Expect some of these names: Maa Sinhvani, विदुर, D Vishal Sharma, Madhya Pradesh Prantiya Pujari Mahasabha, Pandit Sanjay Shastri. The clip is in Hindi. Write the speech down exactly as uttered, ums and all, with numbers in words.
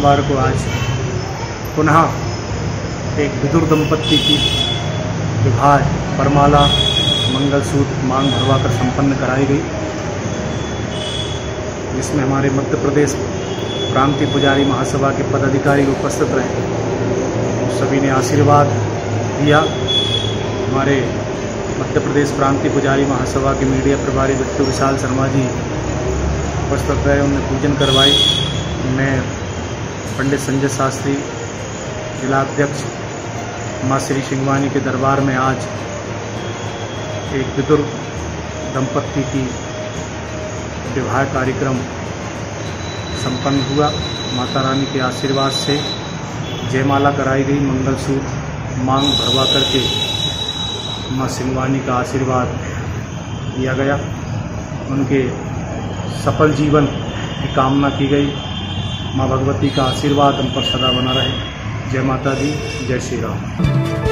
सोमवार को आज पुनः एक विदुर दंपत्ति की विवाह वरमाला मंगलसूत्र मांग भरवा कर संपन्न कराई गई, जिसमें हमारे मध्य प्रदेश प्रांतीय पुजारी महासभा के पदाधिकारी उपस्थित रहे। सभी ने आशीर्वाद दिया। हमारे मध्य प्रदेश प्रांतीय पुजारी महासभा के मीडिया प्रभारी डी विशाल शर्मा जी उपस्थित रहे, उन्हें पूजन करवाई। मैं पंडित संजय शास्त्री जिलाध्यक्ष माँ श्री सिंहवानी के दरबार में आज एक विदुर दंपत्ति की विवाह कार्यक्रम संपन्न हुआ। माता रानी के आशीर्वाद से जयमाला कराई गई, मंगलसूत्र मांग भरवा करके माँ सिंहवानी का आशीर्वाद दिया गया, उनके सफल जीवन की कामना की गई। माँ भगवती का आशीर्वाद हम पर सदा बना रहे। जय माता दी, जय श्री राम।